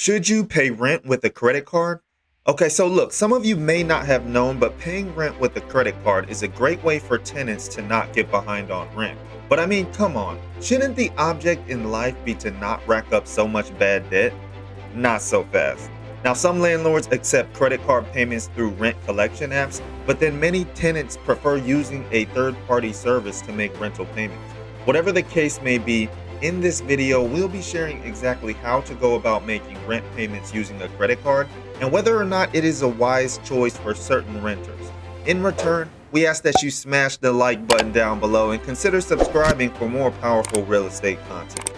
Should you pay rent with a credit card? Okay, so look, some of you may not have known, but paying rent with a credit card is a great way for tenants to not get behind on rent. But I mean, come on, shouldn't the object in life be to not rack up so much bad debt? Not so fast. Now, some landlords accept credit card payments through rent collection apps, but then many tenants prefer using a third-party service to make rental payments. Whatever the case may be, in this video, we'll be sharing exactly how to go about making rent payments using a credit card and whether or not it is a wise choice for certain renters. In return, we ask that you smash the like button down below and consider subscribing for more powerful real estate content.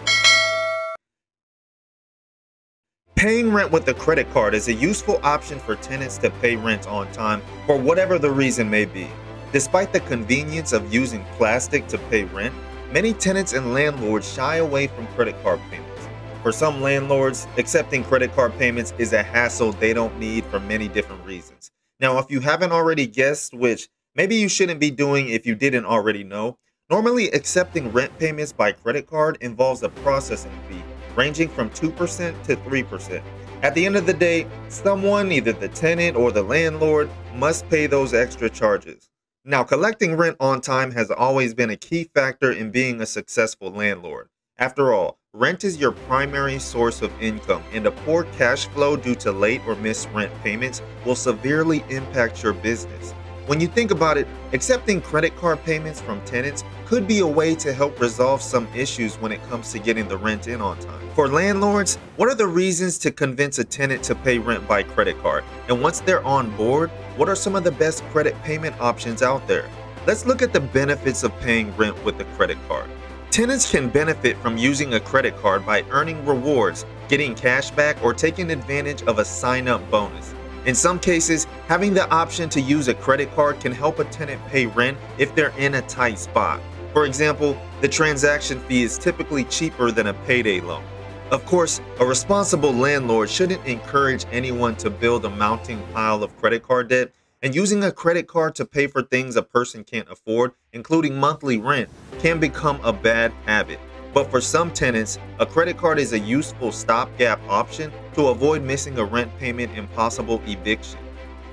Paying rent with a credit card is a useful option for tenants to pay rent on time for whatever the reason may be. Despite the convenience of using Plastiq to pay rent, many tenants and landlords shy away from credit card payments. For some landlords, accepting credit card payments is a hassle they don't need for many different reasons. Now, if you haven't already guessed, which maybe you shouldn't be doing if you didn't already know, normally accepting rent payments by credit card involves a processing fee ranging from 2% to 3%. At the end of the day, someone, either the tenant or the landlord, must pay those extra charges. Now, collecting rent on time has always been a key factor in being a successful landlord. After all, rent is your primary source of income, and a poor cash flow due to late or missed rent payments will severely impact your business. When you think about it, accepting credit card payments from tenants could be a way to help resolve some issues when it comes to getting the rent in on time. For landlords, what are the reasons to convince a tenant to pay rent by credit card? And once they're on board, what are some of the best credit payment options out there? Let's look at the benefits of paying rent with a credit card. Tenants can benefit from using a credit card by earning rewards, getting cash back, or taking advantage of a sign-up bonus. In some cases, having the option to use a credit card can help a tenant pay rent if they're in a tight spot. For example, the transaction fee is typically cheaper than a payday loan. Of course, a responsible landlord shouldn't encourage anyone to build a mounting pile of credit card debt, and using a credit card to pay for things a person can't afford, including monthly rent, can become a bad habit. But for some tenants, a credit card is a useful stopgap option to avoid missing a rent payment and possible eviction.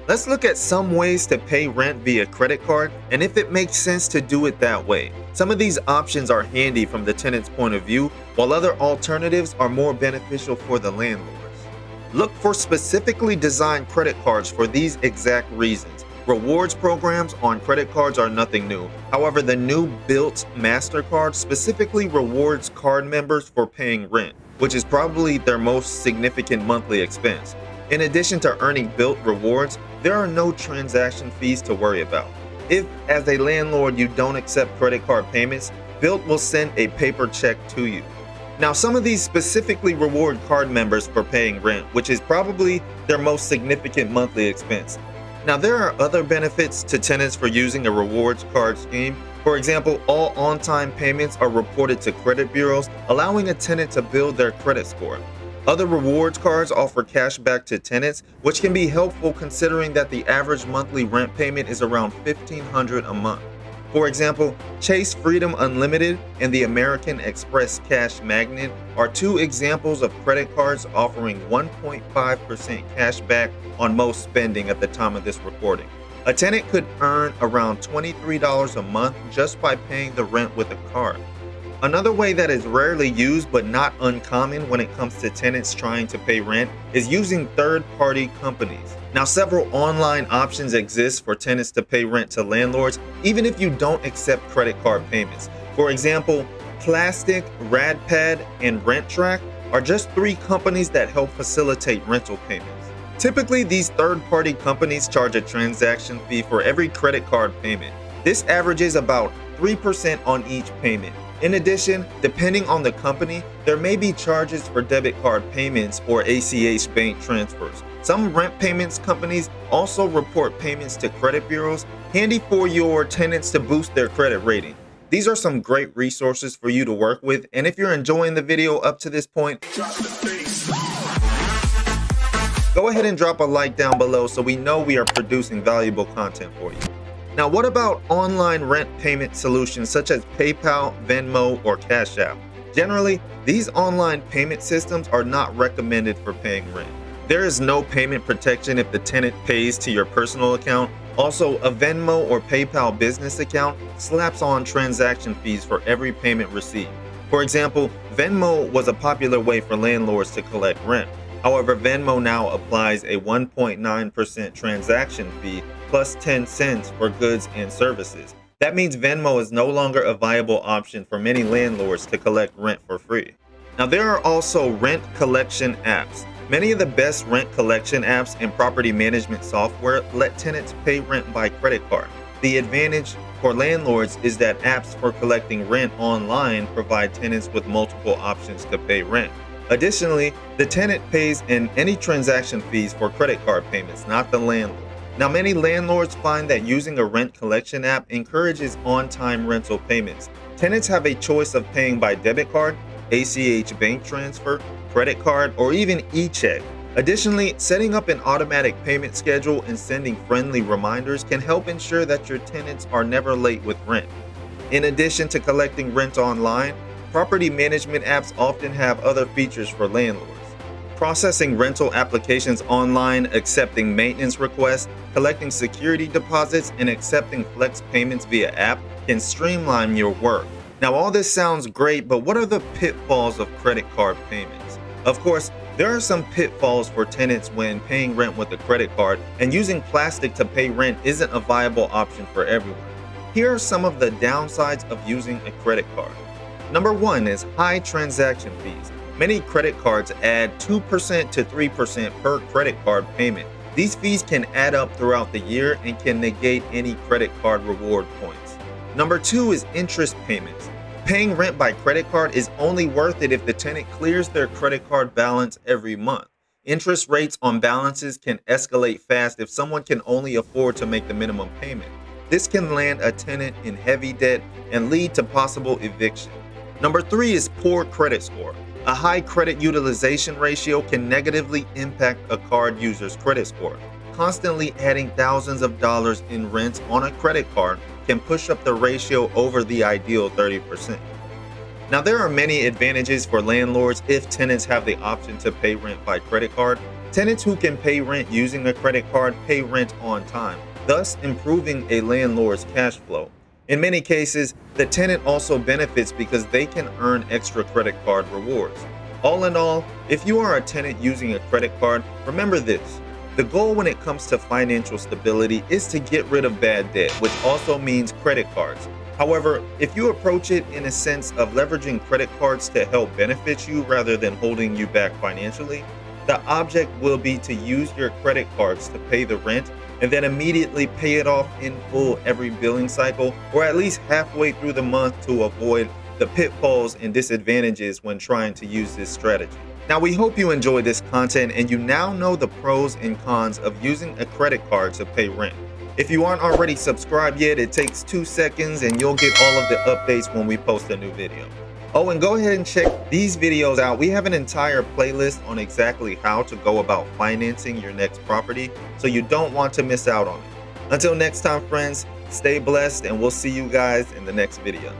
Let's look at some ways to pay rent via credit card and if it makes sense to do it that way. Some of these options are handy from the tenant's point of view, while other alternatives are more beneficial for the landlords. Look for specifically designed credit cards for these exact reasons. Rewards programs on credit cards are nothing new. However, the new Built MasterCard specifically rewards card members for paying rent, which is probably their most significant monthly expense. In addition to earning Built rewards, there are no transaction fees to worry about. If, as a landlord, you don't accept credit card payments, Built will send a paper check to you. Now, some of these specifically reward card members for paying rent, which is probably their most significant monthly expense. Now, there are other benefits to tenants for using a rewards card scheme. For example, all on-time payments are reported to credit bureaus, allowing a tenant to build their credit score. Other rewards cards offer cash back to tenants, which can be helpful considering that the average monthly rent payment is around $1,500 a month. For example, Chase Freedom Unlimited and the American Express Cash Magnet are two examples of credit cards offering 1.5% cash back on most spending at the time of this recording. A tenant could earn around $23 a month just by paying the rent with a card. Another way that is rarely used but not uncommon when it comes to tenants trying to pay rent is using third-party companies. Now, several online options exist for tenants to pay rent to landlords even if you don't accept credit card payments. For example, Plastiq, RadPad, and RentTrack are just three companies that help facilitate rental payments. Typically, these third-party companies charge a transaction fee for every credit card payment. This averages about 3% on each payment. In addition, depending on the company, there may be charges for debit card payments or ACH bank transfers. Some rent payments companies also report payments to credit bureaus, handy for your tenants to boost their credit rating. These are some great resources for you to work with, and if you're enjoying the video up to this point, go ahead and drop a like down below so we know we are producing valuable content for you. Now, what about online rent payment solutions such as PayPal, Venmo, or Cash App? Generally, these online payment systems are not recommended for paying rent. There is no payment protection if the tenant pays to your personal account. Also, a Venmo or PayPal business account slaps on transaction fees for every payment received. For example, Venmo was a popular way for landlords to collect rent. However, Venmo now applies a 1.9% transaction fee plus 10 cents for goods and services. That means Venmo is no longer a viable option for many landlords to collect rent for free. Now, there are also rent collection apps. Many of the best rent collection apps and property management software let tenants pay rent by credit card. The advantage for landlords is that apps for collecting rent online provide tenants with multiple options to pay rent. Additionally, the tenant pays in any transaction fees for credit card payments, not the landlord. Now, many landlords find that using a rent collection app encourages on-time rental payments. Tenants have a choice of paying by debit card, ACH bank transfer, credit card, or even e-check. Additionally, setting up an automatic payment schedule and sending friendly reminders can help ensure that your tenants are never late with rent. In addition to collecting rent online, property management apps often have other features for landlords. Processing rental applications online, accepting maintenance requests, collecting security deposits, and accepting flex payments via app can streamline your work. Now, all this sounds great, but what are the pitfalls of credit card payments? Of course, there are some pitfalls for tenants when paying rent with a credit card, and using Plastiq to pay rent isn't a viable option for everyone. Here are some of the downsides of using a credit card. Number one is high transaction fees. Many credit cards add 2% to 3% per credit card payment. These fees can add up throughout the year and can negate any credit card reward points. Number two is interest payments. Paying rent by credit card is only worth it if the tenant clears their credit card balance every month. Interest rates on balances can escalate fast if someone can only afford to make the minimum payment. This can land a tenant in heavy debt and lead to possible eviction. Number three is poor credit score. A high credit utilization ratio can negatively impact a card user's credit score. Constantly adding thousands of dollars in rents on a credit card can push up the ratio over the ideal 30%. Now, there are many advantages for landlords if tenants have the option to pay rent by credit card. Tenants who can pay rent using a credit card pay rent on time, thus improving a landlord's cash flow. In many cases, the tenant also benefits because they can earn extra credit card rewards. All in all, if you are a tenant using a credit card, remember this. The goal when it comes to financial stability is to get rid of bad debt, which also means credit cards. However, if you approach it in a sense of leveraging credit cards to help benefit you rather than holding you back financially, the object will be to use your credit cards to pay the rent and then immediately pay it off in full every billing cycle, or at least halfway through the month, to avoid the pitfalls and disadvantages when trying to use this strategy. Now, we hope you enjoyed this content and you now know the pros and cons of using a credit card to pay rent. If you aren't already subscribed yet, it takes 2 seconds and you'll get all of the updates when we post a new video. Oh, and go ahead and check these videos out. We have an entire playlist on exactly how to go about financing your next property, so you don't want to miss out on it. Until next time, friends, stay blessed and we'll see you guys in the next video.